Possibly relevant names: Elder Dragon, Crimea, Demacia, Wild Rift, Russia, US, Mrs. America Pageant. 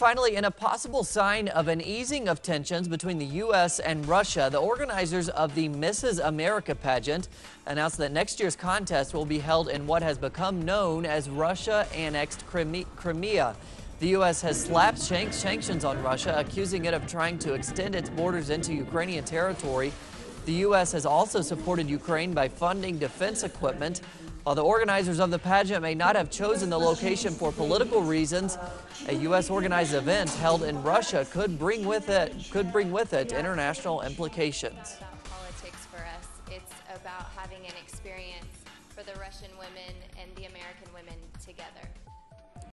Finally, in a possible sign of an easing of tensions between the U.S. and Russia, the organizers of the Mrs. America Pageant announced that next year's contest will be held in what has become known as Russia annexed Crimea. The U.S. has slapped sanctions on Russia, accusing it of trying to extend its borders into Ukrainian territory. The U.S. has also supported Ukraine by funding defense equipment. While the organizers of the pageant may not have chosen the location for political reasons, a U.S. organized event held in Russia could bring with it international implications. It's not about politics for us. It's about having an experience for the Russian women and the American women together.